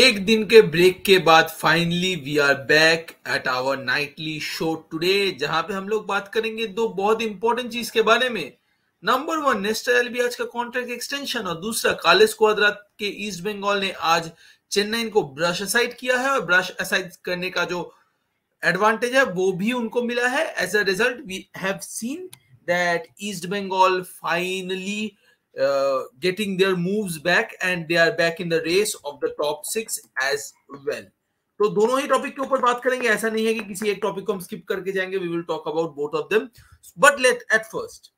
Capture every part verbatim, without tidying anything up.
एक दिन के ब्रेक के बाद finally we are back at our nightly show today, जहां पे हम लोग बात करेंगे दो बहुत इंपॉर्टेंट चीज के बारे में। नंबर वन, नेस्टर एल्बियाच का कॉन्ट्रैक्ट एक्सटेंशन, और दूसरा कालेस क्वादरात के ईस्ट बंगाल ने आज चेन्नई को ब्रश असाइड किया है, और ब्रश असाइड करने का जो एडवांटेज है वो भी उनको मिला है। As a result we have seen that East Bengal finally Uh, getting their moves back and they are back in the race of the top six as well. तो दोनों ही टॉपिक के ऊपर बात करेंगे, ऐसा नहीं है कि किसी एक टॉपिक को हम स्किप करके जाएंगे। We will talk about both of them, but let at first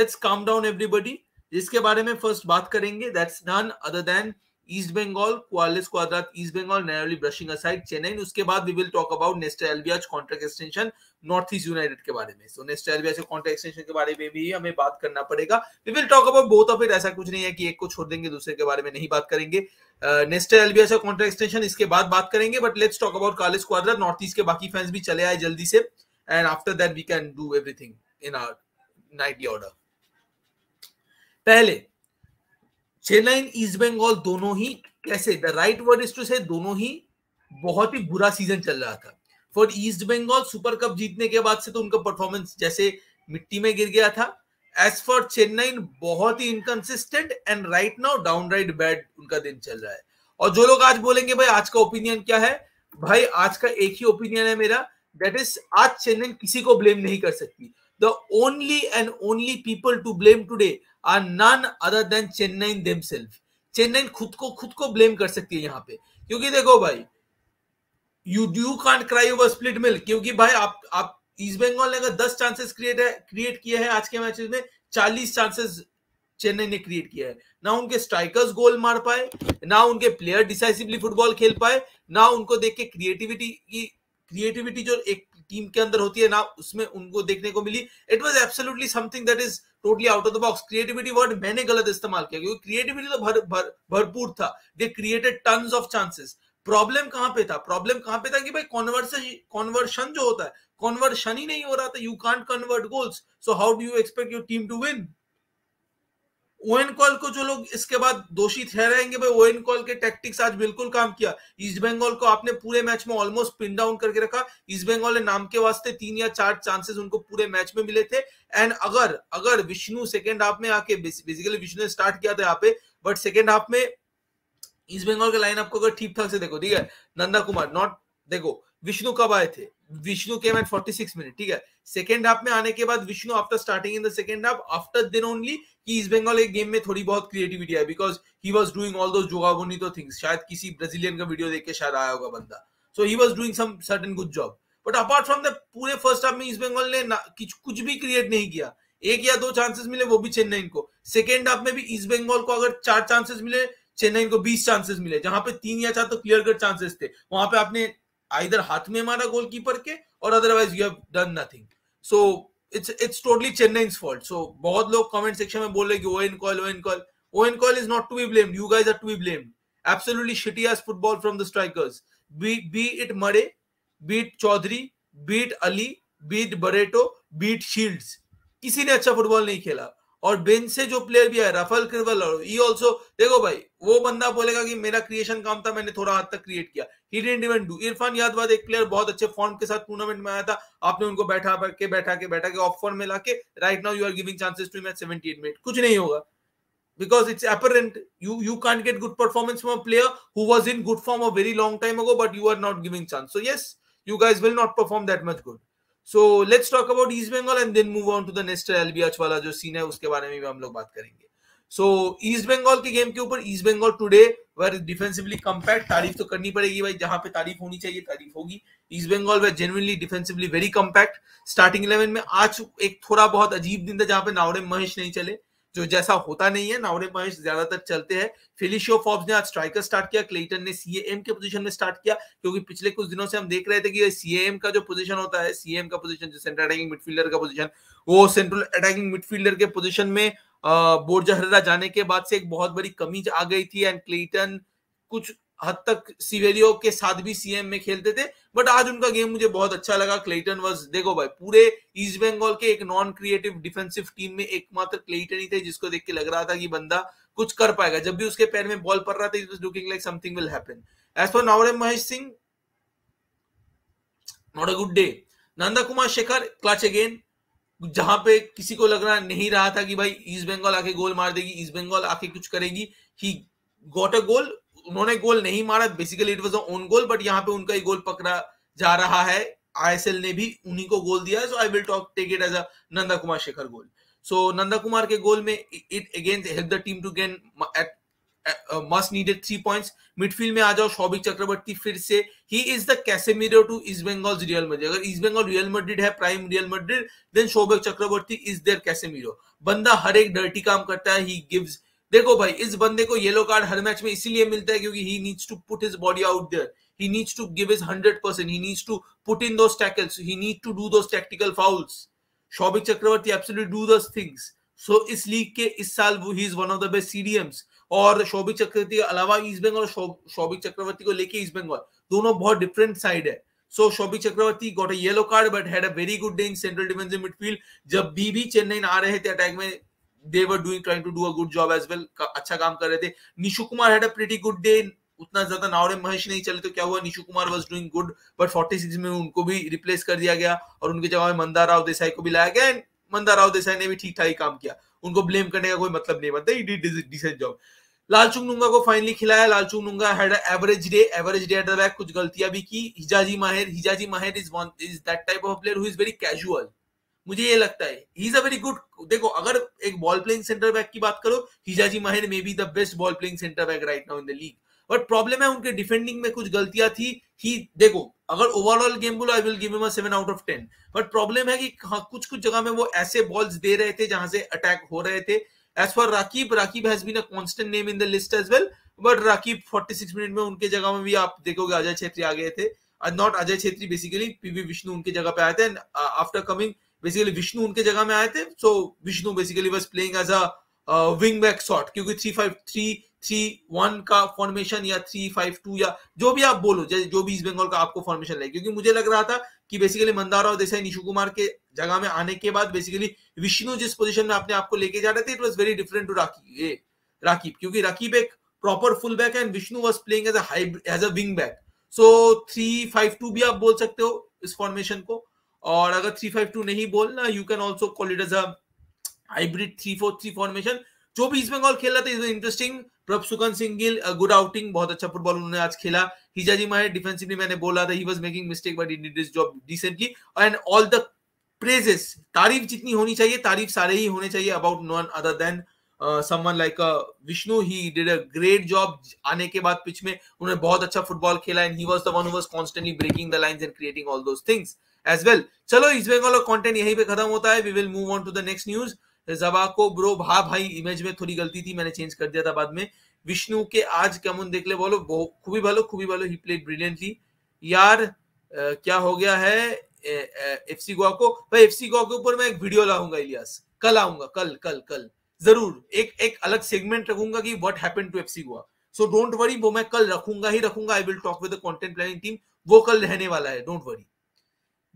let's calm down everybody. जिसके बारे में first बात करेंगे that's none other than East Bengal, Carles Cuadrat, East Bengal narrowly brushing aside Chennai. उसके बाद we will talk about Nester Albiach contract extension, North East United के बारे में। So Nester Albiach के contract extension के बारे में भी हमें बात करना पड़ेगा। We will talk about both of it. ऐसा कुछ नहीं है कि एक को छोड़ देंगे दूसरे के बारे में नहीं बात करेंगे। uh, Nester Albiach का contract extension इसके बाद बात करेंगे, but let's talk about Carles Cuadrat. North East के बाकी fans भी चले आए जल्दी से, and after that we can do everything in our nightly order. पहले चेन्नई ईस्ट बंगाल दोनों ही कैसे, the right word is to say दोनों ही बहुत ही बुरा सीजन चल रहा था for East Bengal. Super cup जीतने के बाद से तो उनका परफॉर्मेंस जैसे मिट्टी में गिर गया था। एज फॉर चेन्नई बहुत ही inconsistent and right now downright bad उनका दिन चल रहा है। और जो लोग आज बोलेंगे भाई आज का ओपिनियन क्या है, भाई आज का एक ही ओपिनियन है मेरा, दैट इज आज चेन्नई किसी को ब्लेम नहीं कर सकती। The only and only people to blame today are none other than Chennai themselves. Chennai खुद को खुद को blame कर सकती है यहाँ पे, क्योंकि देखो भाई you you can't cry over split milk, क्योंकि भाई आप आप East Bengal ने अगर दस chances create है create किया है आज के मैचेस में, चालीस chances चेन्नई ने क्रिएट किया है। ना उनके स्ट्राइकर्स गोल मार पाए, ना उनके प्लेयर डिसाइसिवली फुटबॉल खेल पाए, ना उनको देख के क्रिएटिविटी की क्रिएटिविटी जो एक टीम के अंदर होती है ना उसमें उनको देखने को मिली। It was absolutely something that is totally out of the box. Creativity word मैंने गलत इस्तेमाल किया, क्योंकि क्रिएटिविटी तो भर भर भरपूर था। They created tons of chances. Problem कहाँ पे था? प्रॉब्लम कहाँ पे था कि भाई कन्वर्शन कन्वर्शन जो होता है कन्वर्शन ही नहीं हो रहा था। You can't convert goals, so how do you expect your team to win. Owen Coyle को जो लोग इसके बाद दोषी ठहराएंगे, भाई ओएन कॉल के टैक्टिक्स आज बिल्कुल काम किया। ईस्ट बंगाल को आपने पूरे मैच में ऑलमोस्ट पिन डाउन करके रखा। ईस्ट बंगाल ने नाम के वास्ते तीन या चार चांसेस उनको पूरे मैच में मिले थे। एंड अगर अगर विष्णु सेकेंड हाफ में आके, बेसिकली विष्णु ने स्टार्ट किया था यहाँ पे, बट सेकेंड हाफ में ईस्ट बंगाल के लाइनअप को अगर ठीक ठाक से देखो, ठीक है, नंदा कुमार नॉट, देखो विष्णु कब आए थे, विष्णु केम एट छियालीस मिनट, ठीक है। सेकेंड हाफ में आने के बाद Vishnu after starting in the second half, after then only कि ईस्ट बंगाल के गेम में थोड़ी बहुत क्रिएटिविटी है, because he was doing all those जोगाबोनीतो थिंग्स। शायद किसी ब्राजीलियन का वीडियो देख के शायद आया होगा बंदा, so he was doing some certain good job. But apart from that पूरे फर्स्ट हाफ में ईस्ट बंगाल ने कुछ भी क्रिएट नहीं किया। एक या दो चांसेस मिले, वो भी चेन्नई को। सेकेंड हाफ में भी ईस्ट बंगाल को अगर चार चांसेस मिले, चेन्नई को बीस चांसेस मिले, जहां पे तीन या चार तो क्लियर कट चांसेस थे। वहां पे आपने आइदर हाथ में मारा गोलकीपर के, और otherwise you have done nothing. So it's it's totally Chennai's fault. So बहुत लोग कमेंट सेक्शन में बोल रहे कि Owen Coyle Owen Coyle Owen Coyle is not to be blamed, you guys are to be blamed. Absolutely shitty as football from the strikers, be be it Murray, be it Chaudhary, be it Ali, be it Barreto, be it Shields, किसी ने अच्छा football नहीं खेला। और bench से जो player भी है, राफेल क्रिवल, और ये ऑल्सो देखो भाई, वो बंदा बोलेगा कि मेरा क्रिएशन काम था, मैंने थोड़ा हाथ तक क्रिएट किया, he didn't even do. Irfan Yadwad एक प्लेयर बहुत अच्छे फॉर्म के साथ टूर्नामेंट में आया था, आपने उनको बैठा के बैठा के बैठा के ऑफ फॉर्म में लाके right now you are giving chances to match seventy eight minute, कुछ नहीं होगा because it's apparent you you can't get good performance from a player who was in good form a very long time ago, but you are not giving chance. So yes, you guys will not perform that much good. So let's talk about East Bengal and then move on to the Nester Albiach वाला जो scene है उसके बारे में भी हम लोग बात करेंगे। So East Bengal के गेम के ऊपर, East Bengal today were defensively compact। तारीफ तो करनी पड़ेगी भाई, जहां पे तारीफ होनी चाहिए तारीफ होगी। East Bengal were genuinely defensively very compact। Starting eleven में आज एक थोड़ा बहुत अजीब दिन था, जहां पे नावरे महेश नहीं चले, जो जैसा होता नहीं है। नावरे महेश ज्यादातर चलते हैं। फेलिशियो फॉब्स ने आज स्ट्राइकर स्टार्ट किया, क्लेटन ने सीएएम के पोजीशन में स्टार्ट किया, क्योंकि पिछले कुछ दिनों से हम देख रहे थे कि सीएएम का जो पोजीशन होता है, सीएएम का पोजीशन जो सेंट्रल अटैकिंग मिडफील्डर का पोजीशन, वो सेंट्रल अटैकिंग मिडफील्डर के पोजीशन में बोर्जा हरेरा जाने के बाद से एक बहुत बड़ी कमी आ गई थी। एंड क्लेटन कुछ हद तक सीवेरियो के साथ भी सीएम में खेलते थे, बट आज उनका गेम मुझे बहुत अच्छा लगा। क्लेटन वाज, देखो भाई पूरे ईस्ट बंगाल के एक नॉन क्रिएटिव डिफेंसिव टीम में एकमात्र क्लेटन ही थे जिसको देख के लग रहा था कि बंदा कुछ कर पाएगा। जब भी उसके पैर में बॉल पड़ रहा था, it was looking like something will happen. As for Naorem Mahesh Singh, not a good day. Nanda Kumar Sekar clutch again, जहां पे किसी को लग रहा नहीं रहा था कि भाई ईस्ट बंगाल आके गोल मार देगी, ईस्ट बंगाल आके कुछ करेगी, ही गॉट अ गोल। उन्होंने गोल नहीं मारा, basically it was a own goal, but यहाँ पे उनका ही गोल पकड़ा जा रहा है। आईएसएल ने भी उन्हीं को गोल दिया है, so I will talk take it as a Nanda Kumar Sekar goal. So Nanda Kumar के गोल में it again help the team to gain must needed three points. Midfield में आ जाओ, शोभिक चक्रवर्ती फिर से, he is the Casemiro to East Bengal Real Madrid. अगर East Bengal Real Madrid है, prime Real Madrid, then Shobhik Chakraborty is their Casemiro. बंदा हर एक डर्टी काम करता है, ही गिव्स। देखो भाई इस बंदे को येलो कार्ड हर मैच में इसीलिए मिलता है क्योंकि he needs to put his body out there, he needs to give his one hundred percent, he needs to put in those tackles, he needs to do those tactical fouls. Shobhik Chakraborty absolutely do those things. So इस league के इस साल वो he is one of the best C D Ms. और शोभिक चक्रवर्ती के अलावा east Bengal और शोभिक चक्रवर्ती को लेके ईस्ट बंगाल दोनों बहुत डिफरेंट साइड है। So Souvik Chakraborty got a yellow card but had a very good day in central defensive midfield. जब भी भी चेन्नई आ रहे थे अटैक में, they were doing trying to do a good job as well, अच्छा काम कर रहे थे। Nishu Kumar had a pretty good day, उतना ज्यादा नावरे महेश नहीं चले तो क्या हुआ, Nishu Kumar was doing good, but forty-six में उनको भी रिप्लेस कर दिया गया और उनके जगह में मंदार राव देसाई को भी लाया गया। मंदार राव देसाई ने भी ठीक ठाक ही काम किया, उनको ब्लेम करने का कोई मतलब नहीं बनता, he did decent job। Lalchungnunga को फाइनली खिलाया, Lalchungnunga had an average day, average day at the back, कुछ गलतियां भी की। हिजाजी माहिर, हिजाजी माहिर is one is that type of player who is very casual, मुझे ये लगता है he is a very good. देखो अगर एक बॉल प्लेइंग सेंटर बैक की बात करो, Hijazi Maher may be the best ball playing centre back right now in the league, but problem है उनके डिफेंडिंग में कुछ गलतियां थी। ही देखो अगर ओवरऑल गेम बोलो, I will give him a seven out of ten, but problem है कि कुछ कुछ जगह में वो ऐसे बॉल्स दे रहे थे जहां से अटैक हो रहे थे। As for Rakip, Rakip has been a constant name in the list as well, but Rakip छियालीस मिनट में उनके जगह में भी आप देखोगे अजय छेत्री आ गए थे, not Ajay Chhetri basically PV Vishnu उनके जगह पे आए थे, आफ्टर कमिंग बेसिकली विष्णु उनके जगह में आए थे। So Vishnu basically was playing as a wing back shot, क्योंकि three five three three one का फॉर्मेशन या थ्री फाइव टू या जो भी आप बोलो, जो भी ईस्ट बंगाल का आपको फॉर्मेशन लगे, क्योंकि मुझे लग रहा था कि बेसिकली मंदार राव देसाई निशु कुमार के जगह में आने के बाद बेसिकली विष्णु जिस पोजिशन में अपने आपको लेके जा रहे थे, it was very different to Rakip Rakip क्योंकि राकीब एक proper full back and Vishnu was playing as a high as a wing back. So three five two भी आप बोल सकते हो इस फॉर्मेशन को, और अगर थ्री फाइव टू नहीं बोलना, you can also call it as a hybrid three four three formation. जो भी ईस्ट बंगाल खेल रहा था is interesting. Prabhsukhan Singh Gill, good outing, बहुत अच्छा फुटबॉल उन्होंने आज खेला। हिजाजी माहिर डिफेंसिवली मैंने बोला था he was making mistake but he did his job decently, and all the praises, तारीफ जितनी होनी चाहिए तारीफ सारे ही होने चाहिए about non other than someone like Vishnu. He did a great job, आने के बाद पिच में उन्होंने बहुत अच्छा फुटबॉल खेला, and he was the one who was constantly breaking the lines and creating all those things as well। चलो East Bengal का कंटेंट यहीं पे खत्म होता है, we will move on to the next news। ज़बाको ब्रो, भा भाई इमेज में थोड़ी गलती थी, मैंने चेंज कर दिया था बाद में। विष्णु के आज कैमन देखले बोलो, खूबी भालो खूबी भालो, he played brilliantly। यार आ, क्या हो गया है एफसी गोवा को? भाई एफसी गोवा के ऊपर मैं एक वीडियो लाऊंगा इलियास, कल आऊंगा, कल कल कल जरूर एक एक अलग सेगमेंट रखूंगा कि what happened to FC Goa. So don't worry, वो मैं कल रखूंगा ही रखूंगा, I will talk with the content planning team, वो कल रहने वाला है, don't worry.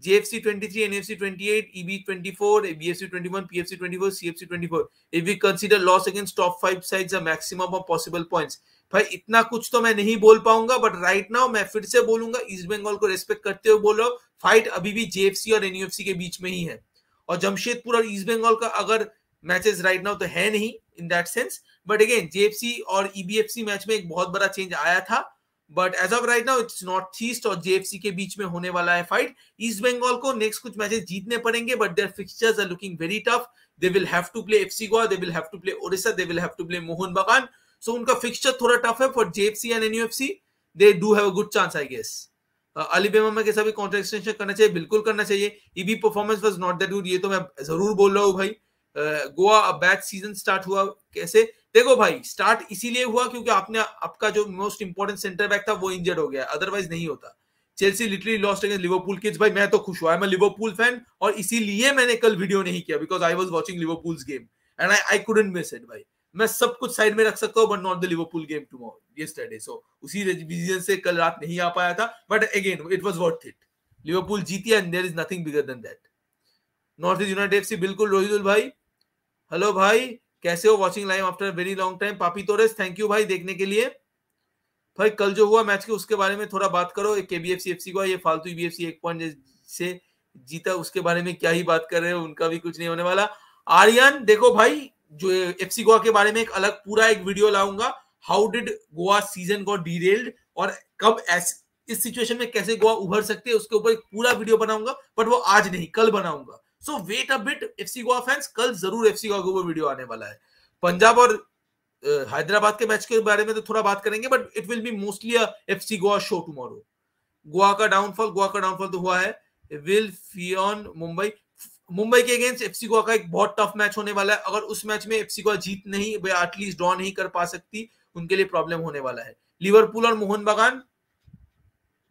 J F C twenty-three, N F C twenty-eight, E B twenty-four, B F C twenty-one, P F C twenty-four, C F C twenty-four. If we consider loss against top five sides, a maximum of possible points. भाई इतना कुछ तो मैं नहीं बोल पाऊंगा, but right now मैं फिर से बोलूंगा, ईस्ट बंगाल को रेस्पेक्ट करते हुए बोल रहा हूँ, फाइट अभी भी J F C और N U F C के बीच में ही है, और जमशेदपुर और ईस्ट बंगाल का अगर मैचेस राइट नाउ तो है नहीं in that sense, but again J F C और E B F C match में एक बहुत बड़ा चेंज आया था, but as of right now it's North East और J F C के बीच में होने वाला है फाइट। ईस्ट बंगाल को नेक्स्ट कुछ मैचेस जीतने पड़ेंगे, but there fixtures are looking very tough. They will have to play FC Goa, they will have to play Odisha, they will have to play Mohan बगान। सो उनका फिक्स्चर थोड़ा टफ है। For J F C and N U F C they do have a good chance I guess. Ali बेमम्मर के साथ भी contract extension करना चाहिए, बिल्कुल करना चाहिए। EB performance was not that good, ये तो मैं जरूर बोल रहा हूँ भाई। गोवा अब बैड सीजन स्टार्ट हुआ कैसे? देखो भाई स्टार्ट इसीलिए हुआ क्योंकि आपने आपका जो मोस्ट इंपॉर्टेंट सेंटर बैक था वो इंजर्ड हो गया, अदरवाइज नहीं होता। Chelsea literally lost against Liverpool kids, भाई मैं तो खुश हुआ, I am a Liverpool fan, और इसीलिए मैंने कल वीडियो नहीं किया because I was watching Liverpool's game and I I couldn't miss it भाई। मैं सब कुछ साइड में रख सकता हूँ, but not the Liverpool game tomorrow yesterday. So उसी रीजन से कल रात नहीं आ पाया था, but again it was worth it. Liverpool जीती and there is nothing bigger than that. North East United FC बिल्कुल। रोहितुल भाई हेलो भाई, कैसे हो? Watching live after very long time. पापी तोरेस थैंक यू भाई देखने के लिए। भाई कल जो हुआ मैच के उसके बारे में थोड़ा बात करो। केबीएफसी एफसी को ये फालतू बीएफसी एक पॉइंट से जीता, उसके बारे में क्या ही बात कर रहे हो, उनका भी कुछ नहीं होने वाला। आर्यन देखो भाई, जो एफसी गोवा के बारे में एक अलग पूरा एक वीडियो लाऊंगा, how did Goa season got derailed और कब इस सिचुएशन में कैसे गोवा उभर सकते हैं, उसके ऊपर एक पूरा वीडियो बनाऊंगा, बट वो आज नहीं कल बनाऊंगा। So wait a bit FC Goa fans, कल जरूर एफसी गोवा के ऊपर वीडियो आने वाला है। पंजाब और हैदराबाद के मैच के बारे में तो थोड़ा बात करेंगे, but it will be mostly a FC Goa show tomorrow. Goa का डाउनफॉल गोवा का डाउनफॉल तो हुआ है। विल फियन मुंबई मुंबई के अगेंस्ट एफसी गोवा का एक बहुत टफ मैच होने वाला है। अगर उस मैच में एफसी गोवा जीत नहीं एटलीस्ट ड्रॉ नहीं कर पा सकती, उनके लिए प्रॉब्लम होने वाला है। लिवरपूल और मोहन बागान,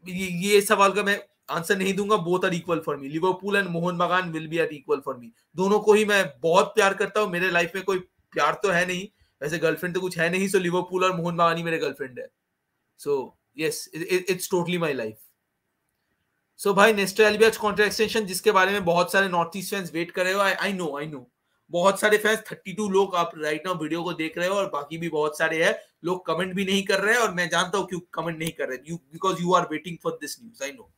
ये, ये सवाल का मैं आंसर नहीं दूंगा। Both are equal for me. Liverpool and Mohan Bagan will be are equal for me. दोनों को ही मैं बहुत प्यार करता हूँ। मेरे लाइफ में कोई प्यार तो है नहीं, वैसे गर्लफ्रेंड तो कुछ है नहीं, सो लिवरपूल और मोहन बागान ही मेरे गर्लफ्रेंड है। So yes, it's totally my life. So so, भाई नेस्टर एल्बियाच कॉन्ट्रैक्ट एक्सटेंशन, जिसके बारे में बहुत सारे नॉर्थ ईस्ट फैंस वेट कर रहे हो। आई नो आई नो बहुत सारे फैंस, थर्टी टू लोग आप राइट नाउ वीडियो को देख रहे हो और बाकी भी बहुत सारे हैं लोग कमेंट भी नहीं कर रहे हैं, और मैं जानता हूँ क्यों कमेंट नहीं कर रहे, you because you are waiting for this news. I know.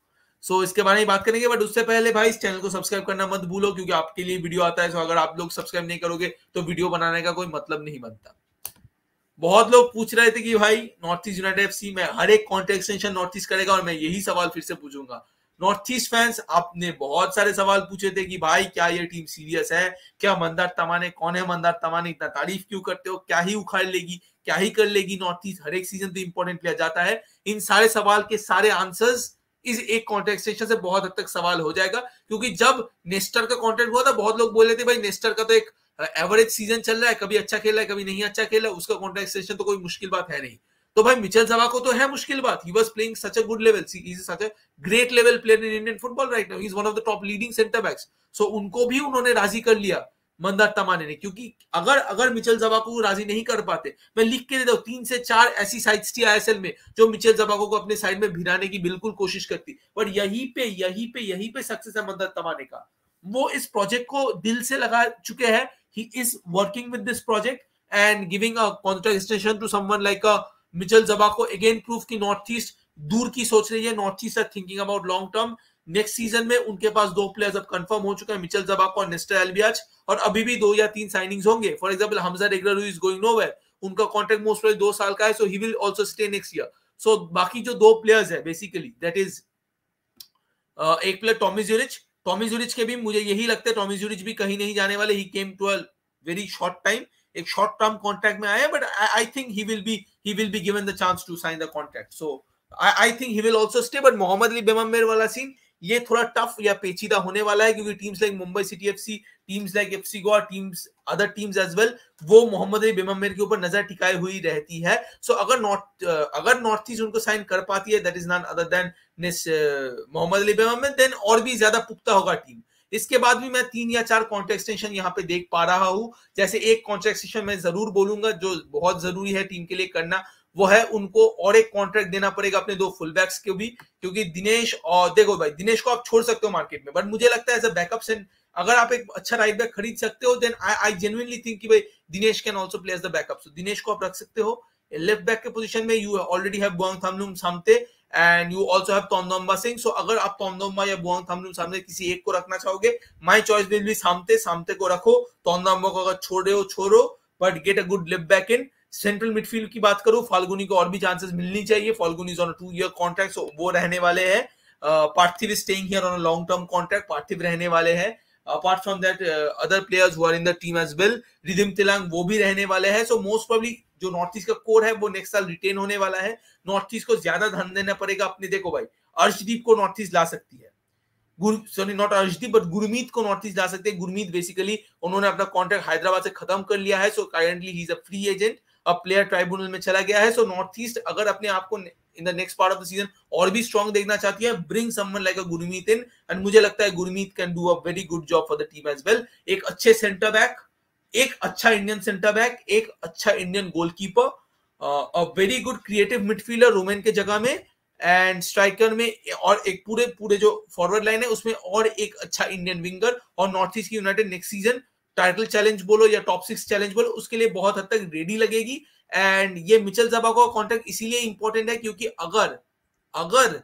So इसके बारे में बात करेंगे, बट उससे पहले भाई इस चैनल को सब्सक्राइब करना मत भूलो, क्योंकि आपके लिए वीडियो आता है। सो अगर आप लोग सब्सक्राइब नहीं करोगे तो वीडियो बनाने का कोई मतलब नहीं बनता। बहुत लोग पूछ रहे थे कि भाई नॉर्थ ईस्ट यूनाइटेड एफसी में हर एक कॉन्ट्रैक्ट एक्सटेंशन नॉर्थ ईस्ट करेगा, और मैं यही सवाल फिर से पूछूंगा। नॉर्थ ईस्ट फैंस आपने बहुत सारे सवाल पूछे थे कि भाई क्या ये टीम सीरियस है क्या? मंदार तमाने कौन है? मंदार तमाने इतना तारीफ क्यों करते हो? क्या ही उखाड़ लेगी, क्या ही कर लेगी नॉर्थ ईस्ट? हर एक सीजन तो इंपॉर्टेंट लिया जाता है। इन सारे सवाल के सारे आंसर्स इस एक कॉन्ट्रैक्ट सेशन से बहुत हद तक सवाल हो जाएगा, क्योंकि जब नेस्टर का कॉन्ट्रैक्ट हुआ था बहुत लोग बोल रहे थे भाई नेस्टर का तो एक एवरेज सीजन चल रहा है, कभी अच्छा खेला है कभी नहीं अच्छा खेला, उसका कॉन्ट्रैक्ट सेशन तो कोई मुश्किल बात है नहीं। तो भाई मिचेल ज़बाको तो है मुश्किल बात। He was playing such a good level. He is such a great level player in Indian football right now. He is one of the top leading center backs. So उनको भी उन्होंने राजी कर लिया मंदार तमाने ने, क्योंकि अगर अगर मिचेल ज़बाको राजी नहीं कर पाते, मैं लिख के देता हूँ तीन से चार ऐसी साइड्स थी आईएसएल में जो मिचेल ज़बाको को अपने साइड में भिड़ाने की बिल्कुल कोशिश करती, बट यही पे यही पे यही पे सक्सेस है मंदार तमाने का। वो इस प्रोजेक्ट को दिल से लगा चुके हैं। He is working with this project and giving a contract extension to someone like a Michel Zabaco. Again proof कि नॉर्थ ईस्ट दूर की सोच रही है, North East are thinking about long term. Next season में उनके पास दो प्लेयर्स अब कंफर्म हो चुके हैं, मिचेल ज़बाको और नेस्टर एल्बियाच, और अभी भी दो या तीन साइनिंग्स होंगे। For example Hamza regular who is going nowhere, उनका कॉन्ट्रैक्ट मोस्ट प्रोबेबली दो साल का है, so he will also stay next year. So बाकी जो दो प्लेयर्स है बेसिकली दैट इज एक player Tommy Juric. Tommy Juric के भी मुझे यही लगता है, टॉमी ज्यूरिच भी कहीं नहीं जाने वाले। He came to a very short time, एक शॉर्ट टर्म कॉन्ट्रैक्ट में आया, but I think he will be he will be given the chance to sign the contract, so I, I think he will also stay. But Mohammad Ali Bemammer वाला scene ये थोड़ा tough या पेचीदा होने वाला है, क्योंकि teams like Mumbai City F C, teams like F C Goa, teams other teams as well, वो मोहम्मद अली बेमम्मेर के ऊपर नजर टिकाए हुई रहती है। सो so, अगर नॉर्थ अगर नॉर्थ ईस्ट उनको साइन कर पाती है that is none other than Mohammad Ali बेमम्मेर, then और भी ज्यादा पुख्ता होगा टीम। इसके बाद भी मैं तीन या चार कॉन्ट्रैक्ट एक्सटेंशन यहाँ पे देख पा रहा हूँ। जैसे एक कॉन्ट्रैक्ट एक्सटेंशन मैं जरूर बोलूंगा जो बहुत जरूरी है टीम के लिए करना, वो है उनको और एक कॉन्ट्रैक्ट देना पड़ेगा अपने दो फुलबैक्स को भी, क्योंकि दिनेश और देखो भाई दिनेश को आप छोड़ सकते हो मार्केट में, बट मुझे लगता है एज अ बैकअप सेंट अगर आप एक अच्छा राइट बैक खरीद सकते हो then I I genuinely think कि भाई Dinesh can also play as the backup. So Dinesh को आप रख सकते हो। लेफ्ट बैक के पोजीशन में you already have Buanthanglun Samte and you also have Tondonba Singh. So अगर आप टोमडोम्बा या बोंग थमलुम समने किसी एक को रखना चाहोगे, my choice will be Samte. Samte को रखो, टोमडोम्बा को अगर छोड़ रहे हो छोड़ो, but get a good left back in. Central midfield की बात करूं, फाल्गुनी को और भी चांसेस मिलनी चाहिए। Falguni is on two year contract, so वो रहने वाले हैं। पार्थिव is staying here on a long term contract, पार्थिव रहने वाले हैं। apart from that uh, other players who are in the team as well, Redeem Tlang वो भी रहने वाले हैं। so most probably जो नॉर्थ ईस्ट का कोर है वो नेक्स्ट साल रिटेन होने वाला है। नॉर्थ ईस्ट को ज्यादा ध्यान देना पड़ेगा अपने। देखो भाई अर्शदीप को नॉर्थ ईस्ट ला सकती है, Guru sorry not Arshdeep but Gurmeet को नॉर्थ ईस्ट ला सकते हैं। गुरुमीत बेसिकली उन्होंने अपना कॉन्ट्रैक्ट हैदराबाद से खत्म कर लिया है, so currently he is a free agent, अब प्लेयर ट्राइब्यूनल में चला गया है। सो नॉर्थ ईस्ट अगर अपने आप को in the next part of the season और भी स्ट्रॉन्ग देखना चाहती है, bring someone like a Gurmeet in, and मुझे लगता है Gurmeet can do a very good job for the team as well. एक अच्छे सेंटर बैक, एक अच्छा इंडियन सेंटर बैक, एक अच्छा Indian goalkeeper, a very good creative midfielder Romain के जगह में, एंड स्ट्राइकर में, और एक पूरे पूरे जो फॉरवर्ड लाइन है उसमें और एक अच्छा इंडियन विंगर। और North East United next season title challenge बोलो या टॉप सिक्स चैलेंज बोलो, उसके लिए बहुत हद तक रेडी लगेगी। एंड ये मिचेल ज़बाको का कॉन्ट्रैक्ट इसीलिए इंपॉर्टेंट है क्योंकि अगर अगर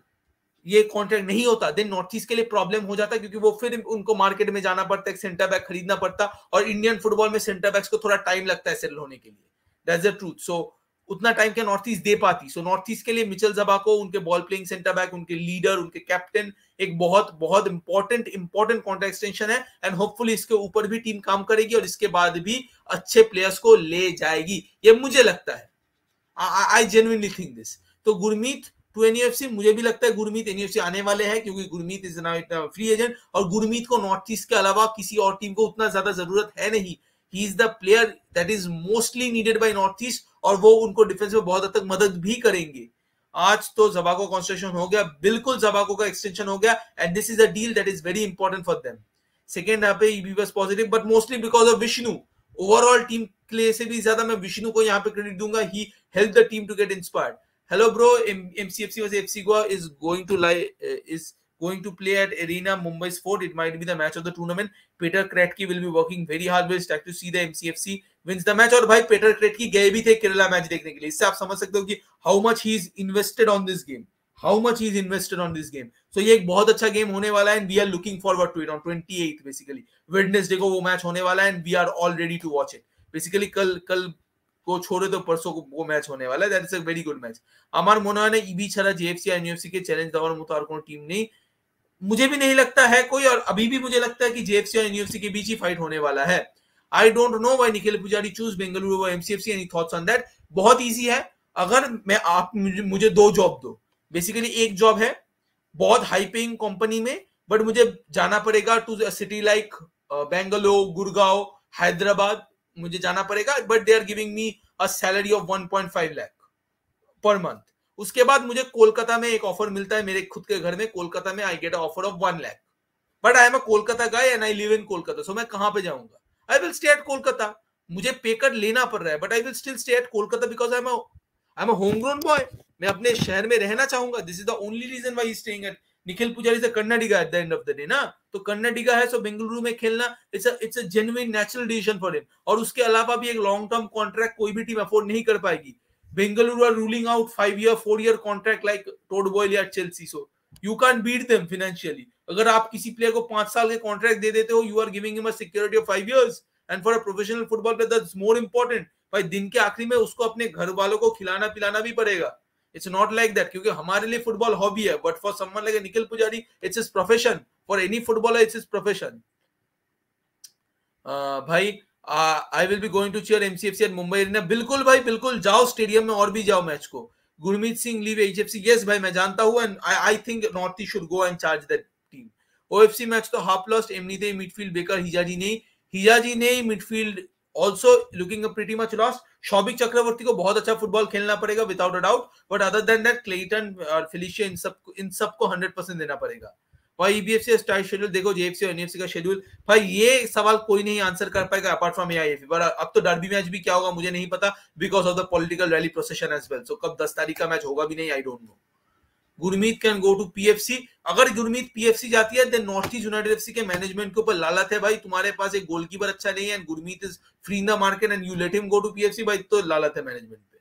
ये कॉन्ट्रैक्ट नहीं होता देन नॉर्थ ईस्ट के लिए प्रॉब्लम हो जाता, क्योंकि वो फिर उनको मार्केट में जाना पड़ता, एक सेंटर बैक खरीदना पड़ता, और इंडियन फुटबॉल में सेंटर बैक्स को थोड़ा टाइम लगता है सेटल होने के लिए। That's the truth. सो उतना टाइम क्या नॉर्थ ईस्ट दे पाती। सो नॉर्थ ईस्ट के लिए मिचेल ज़बाको, उनके बॉल प्लेइंग सेंटर बैक, उनके लीडर, उनके कैप्टन, एक बहुत बहुत इंपॉर्टेंट इंपॉर्टेंट कॉन्ट्रैक्ट एक्सटेंशन है। एंड होपफुली इसके ऊपर भी टीम काम करेगी और इसके बाद भी अच्छे प्लेयर्स को ले जाएगी, ये मुझे लगता है। I genuinely think this. तो गुरमीत टू एनयूएफसी, मुझे भी लगता है गुरमीत एनयूएफसी आने वाले हैं क्योंकि Gurmeet is now free agent, और गुरमीत को नॉर्थ ईस्ट के अलावा किसी और टीम को उतना ज्यादा जरूरत है नहीं। He is the player that is mostly needed by North East, और वो उनको डिफेंस में बहुत हद तक मदद भी करेंगे। आज तो ज़बाको का एक्सटेंशन हो गया, बिल्कुल ज़बाको का एक्सटेंशन हो गया, and this is a deal that is very important for them. Second यहाँ पे EB was positive but mostly because of Vishnu. Overall team play से भी ज्यादा मैं विष्णु को यहाँ पे क्रेडिट दूंगा। He help the team to get inspired. Hello bro, M C F C versus F C Goa is going to lie, uh, is going to play at Arena Mumbai's Fort. It might be the match of the tournament. Peter Kretke will be working very hard with his staff to see the M C F C wins the match. और भाई Peter Kretke गए भी थे Kerala match देखने के लिए, इससे आप समझ सकते हो कि how much he is invested on this game, how much he is invested on this game. So ये एक बहुत अच्छा गेम होने वाला है and we are looking forward to it on twenty-eighth basically. Wednesday को वो मैच होने वाला है and we are all ready to watch it. Basically कल कल को छोड़े तो परसों को वो मैच होने वाला है। That is a very good match. अमर मोना ने ईबी छड़ा जेएफसी और यूएफसी के चैलेंज दौर मुतार को टीम नहीं, मुझे भी नहीं लगता है कोई, और अभी भी मुझे लगता है कि जेएफसी और यूएफसी के बीच ही फाइट होने वाला है। I don't know why Nikhil पुजारी choose Bengaluru over MCFC, any thoughts on that. बहुत ईजी है, अगर मैं आप मुझे, मुझे दो जॉब दो, बेसिकली एक जॉब है बहुत हाई पेइंग कंपनी में बट मुझे जाना पड़ेगा to city like Bangalore, Gurgaon, Hyderabad, मुझे जाना पड़ेगा but they are giving me a salary of one point five lakh per month. उसके बाद मुझे कोलकाता में एक ऑफर मिलता है, मेरे खुद के घर में कोलकाता में I get a offer of one lakh, but I am a Kolkata guy and I live in Kolkata, so मैं कहां पे जाऊंगा? I will stay at Kolkata. मुझे पे कर लेना पड़ रहा है but I will still stay at Kolkata because I am I am a home grown boy, मैं अपने शहर में रहना चाहूंगा। This is the only reason why he staying at. Nikhil Poojary से Karnataka at the end of the day ना, तो कर्नाटिका है, सो बेंगलुरु में खेलना it's a it's a genuine natural decision for him. और उसके अलावा भी एक लॉन्ग टर्म कॉन्ट्रैक्ट कोई भी टीम अफोर्ड नहीं कर पाएगी। Bengaluru are ruling out five year four year contract like Todd boil या Chelsea, so you can beat them financially. अगर आप किसी प्लेयर को पांच साल के कॉन्ट्रैक्ट दे देते हो, you are giving him a security of five years, and for a professional football player that's more important. भाई दिन के आखिरी में उसको अपने घर वालों को खिलाना पिलाना भी पड़ेगा। It's not like that, क्योंकि हमारे लिए फुटबॉल हॉबी है but for someone like Nikhil पुजारी it's his profession, for any footballer it's his profession. भाई I will be going to cheer MCFC at Mumbai arena. बिल्कुल भाई बिल्कुल जाओ स्टेडियम में और भी जाओ मैच को। Gurmeet Singh leave HFC, yes भाई मैं जानता हूं and I think North East should go and charge that team. OFC match तो हाफ लॉस्ट, एमनीते मिडफील्ड बेकर, हिजाजी नहीं हिजाजी नहीं midfield also looking a pretty much lost। Shobhik Chakraborty को बहुत अच्छा फुटबॉल खेलना पड़ेगा without a doubt, but other than that Clayton और फेलिशिया इन सब इन सब को one hundred percent देना पड़ेगा। भाई ईबीएफसी स्टाइल शेड्यूल देखो, जेएफसी और एनएफसी का शेड्यूल, भाई ये सवाल कोई नहीं आंसर कर पाएगा अपार्ट फ्रॉम एआईएफ। पर अब तो डर्बी मैच भी क्या होगा मुझे नहीं पता because of the political rally procession as well, so कब दस तारीख का मैच होगा भी नहीं, I don't know. Gurmeet can go to PFC. अगर गुरमीत पीएफसी जाती है then North East United FC के मैनेजमेंट के ऊपर लालत है। भाई तुम्हारे पास एक गोलकीपर अच्छा नहीं है and Gurmeet is free in the market and you let him go to PFC, भाई तो लालत है मैनेजमेंट पे।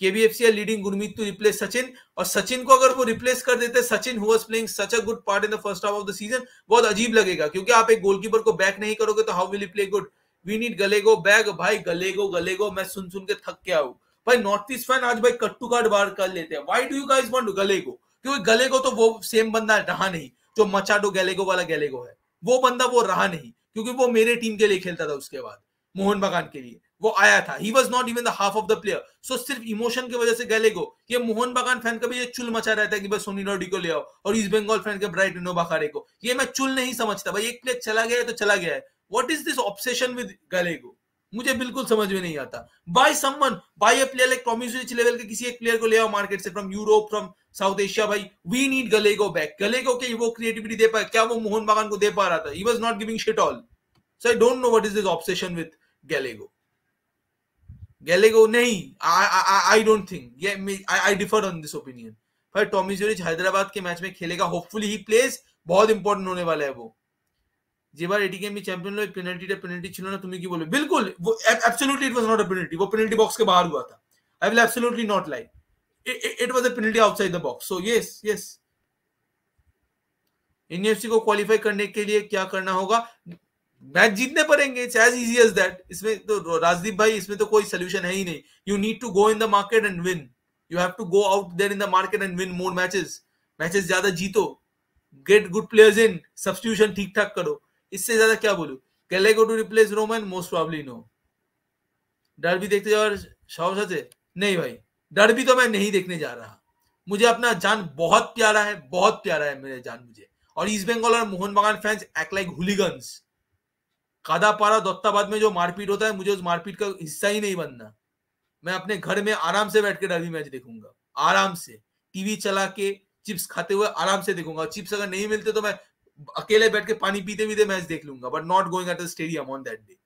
KBFC are leading Gurmeet to replace Sachin, और सचिन को अगर वो रिप्लेस कर देते, Sachin who was playing such a good part in the first half of the season, बहुत अजीब लगेगा क्योंकि आप एक गोलकीपर को बैक नहीं करोगे तो how will you play good. We need Gallego back. भाई गलेगो गलेगो मैं सुन सुन के थक गया हूं। भाई नॉर्थ ईस्ट फैन आज भाई कट्टू कार्ड बार कर लेते हैं। Why do you guys want Gallego? क्योंकि गलेगो तो वो सेम बंदा रहा नहीं जो मचाडो गलेगो वाला गलेगो है, वो बंदा वो रहा नहीं क्योंकि वो मेरे टीम के लिए खेलता था। उसके बाद मोहन बगान के लिए वो आया था, he was not even the half of the player, so सिर्फ इमोशन की वजह से गलेगो। ये मोहन बगान फैन का भी ये चुल मचा रहता है कि भाई सोनी रोडी को ले आओ, और ईस्ट बंगाल फैन के ब्राइट नोबाखारे को, ये मैं चुल नहीं समझता। भाई एक प्लेयर चला गया तो चला गया है, what is this obsession with Gallego? मुझे बिल्कुल समझ में नहीं आता। Bye someone, bye a player like Tommy Juric level के किसी एक प्लेयर को ले आओ मार्केट से from Europe, from South Asia. भाई we need Gallego back. Gallego के वो क्रिएटिविटी दे पाए क्या वो मोहन बागान को दे पा रहा था? He was not giving shit all. So I don't know what is this obsession with Gallego. Gallego, नहीं, I don't think, yeah, I differ on this opinion. पर टॉमी ज्यूरिच हैदराबाद के मैच में खेलेगा, होपफुली ही प्लेस, बहुत important होने वाला है वो। जे बार एटीकेएम में चैंपियन लो पेनल्टी टा पेनल्टी छिलो ना तुम्हें क्यों बोलो? बिल्कुल, वो absolutely it was not a penalty, वो पेनल्टी बॉक्स के बाहर हुआ था। I will absolutely not lie, it was a penalty outside the box. So yes yes, NFC को क्वालीफाई करने के लिए क्या करना होगा? मैच जीतने पड़ेंगे, it's as easy as that. इसमें तो राजदीप भाई, इसमें तो कोई सोल्यूशन है ही नहीं। You need to go in the market and win, you have to go out there in the market and win more matches. Matches ज्यादा जीतो, get good players in, substitution ठीक ठाक करो, इससे ज्यादा क्या बोलूं। Gallego to replace Roman, most probably no. Derby देखते जाओ शाह साथे, नहीं भाई डर्बी तो मैं नहीं देखने जा रहा। मुझे अपना जान बहुत प्यारा है, बहुत प्यारा है मेरे जान मुझे। और ईस्ट बंगाल और Mohun Bagan fans act like hooligans. Kadapara Duttabad में जो मारपीट होता है, मुझे उस मारपीट का हिस्सा ही नहीं बनना। मैं अपने घर में आराम से बैठ के डर्बी मैच देखूंगा, आराम से टीवी चला के चिप्स खाते हुए आराम से देखूंगा। चिप्स अगर नहीं मिलते तो मैं अकेले बैठ के पानी पीते पीते मैच देख लूंगा, but not going at the stadium on that day.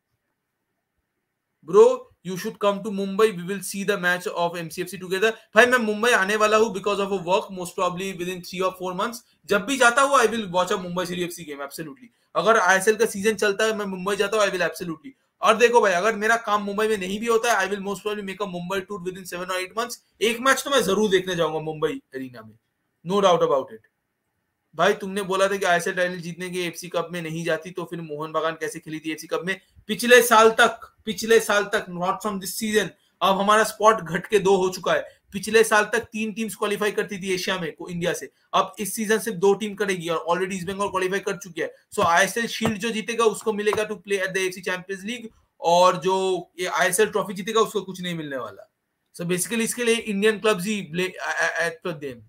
Bro you should come to Mumbai, we will see the match of MCFC together. भाई मैं मुंबई आने वाला हूँ because of a work, most probably within three और four months. जब भी जाता हूँ I will watch a Mumbai city FC game, absolutely. अगर आईएसएल का सीजन चलता है मैं मुंबई जाता हूँ, आई विल एब्सोल्युटली। और देखो भाई, अगर मेरा काम मुंबई में नहीं भी होता है, I will most probably make a Mumbai tour within seven और एट मंथ्स। एक मैच तो मैं जरूर देखने जाऊंगा मुंबई एरिना में, नो डाउट अबाउट इट। भाई तुमने बोला था कि आईएसएल टाइटल जीतने के एफसी कप में नहीं जाती, तो फिर मोहन बागान कैसे खेली थी एफसी कप में? पिछले साल तक, पिछले साल तक, नॉट फ्रॉम दिस सीजन। अब हमारा स्पॉट घट के दो हो चुका है। पिछले साल तक तीन टीम्स क्वालिफाई करती थी एशिया में को इंडिया से, अब इस सीजन सिर्फ दो टीम करेगी और ऑलरेडी ईस्ट बंगाल क्वालिफाई कर चुकी है। सो आईएसएल शील्ड जो जीतेगा उसको मिलेगा to play at the FC champions league, और जो ये आईएसएल ट्रॉफी जीतेगा उसको कुछ नहीं मिलने वाला। सो बेसिकली इसके लिए इंडियन क्लब्स ही एट द देम।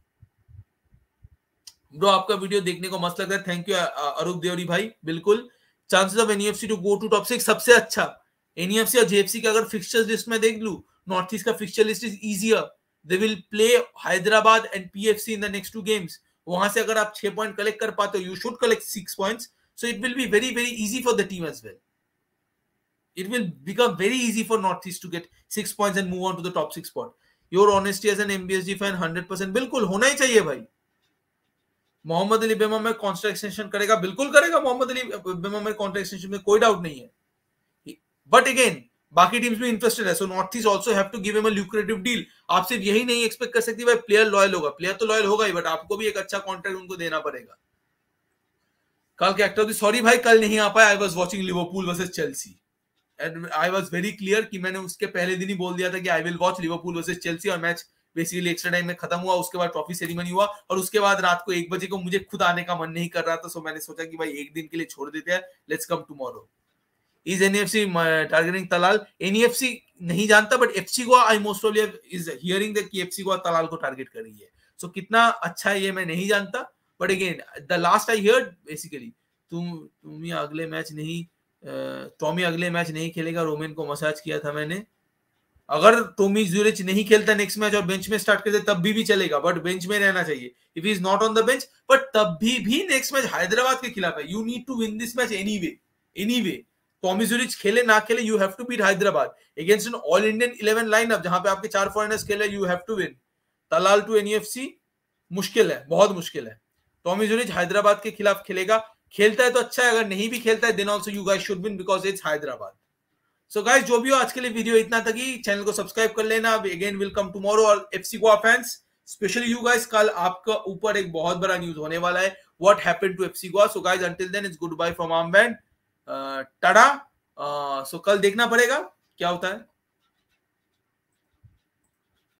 ब्रो आपका वीडियो देखने को मस्त लगता है, थैंक यू अरूप देवरी भाई। बिल्कुल chances of NEFC to go to top six सबसे अच्छा। एनईएफसी और जेएफसी का अगर फिक्स्चर लिस्ट में देख लूं, नॉर्थ ईस्ट का fixture list is easier. They will play Hyderabad and PFC in the next two games. वहां से अगर आप छह पॉइंट कलेक्ट कर पाते हो, you should collect six points, so it will be very very easy for the team as well. It will become very easy for north east to get six points and move on to the top six spot. Your honesty as an MBSD fan hundred percent, बिल्कुल होना ही चाहिए भाई। Mohammed Ali Bemammer contract extension करेगा, बिल्कुल करेगा। Mohammed Ali Bemammer contract extension में कोई डाउट नहीं है, बट अगेन बाकी टीम्स भी इंटरेस्टेड है, so north east also have to give him a lucrative deal. आप सिर्फ यही नहीं एक्सपेक्ट कर सकती भाई प्लेयर लॉयल होगा, प्लेयर तो लॉयल होगा ही, बट आपको भी एक अच्छा कॉन्ट्रैक्ट उनको देना पड़ेगा। कल के एक्टर, सॉरी भाई कल नहीं आ पाया, I was watching Liverpool versus Chelsea and I was very clear कि मैंने उसके पहले दिन ही बोल दिया था कि I will watch Liverpool versus Chelsea, और मैच बेसिकली एक्स्ट्रा टाइम में खत्म हुआ। उसके बाद ट्रॉफी सेरेमनी हुआ, और उसके बाद रात को एक बजे को मुझे खुद आने का मन नहीं कर रहा था, सो मैंने सोचा कि भाई एक दिन के लिए छोड़ देते हैं, let's come tomorrow. Is NFC targeting Talal? NFC नहीं जानता, but FC Goa I most probably is hearing that कि एफसी गोवा तलाल को टारगेट कर रही है। सो कितना अच्छा है ये मैं नहीं जानता, but again the last I heard basically तुम तुम अगले मैच नहीं टॉमी अगले मैच नहीं खेलेगा, रोमेन को मसाज किया था मैंने। अगर टॉमी ज्यूरिच नहीं खेलता नेक्स्ट मैच और बेंच में स्टार्ट करते तब भी, भी चलेगा, बट बेंच में रहना चाहिए। If is not on the bench, but तब भी भी नेक्स्ट मैच हैदराबाद के खिलाफ है, you need to win this match anyway anyway. Tommy Juric खेले ना खेले, you have to beat Hyderabad against an all Indian eleven lineup जहां पे आपके चार फॉरेनर्स खेले, you have to win. Talal to NEFC मुश्किल है, बहुत मुश्किल है। टॉमी ज्यूरिच हैदराबाद के खिलाफ खेलेगा, खेलता है तो अच्छा है, अगर नहीं भी खेलता है then also you guys should win because it's Hyderabad. So so guys जो भी हो आज के लिए वीडियो इतना तक ही, चैनल को सब्सक्राइब कर लेना। Again welcome tomorrow. और FC Goa fans specially you guys, कल आपका ऊपर एक बहुत बड़ा न्यूज होने वाला है, what happened to FC Goa. So guys until then it's good bye from armband, tata. सो कल देखना पड़ेगा क्या होता है।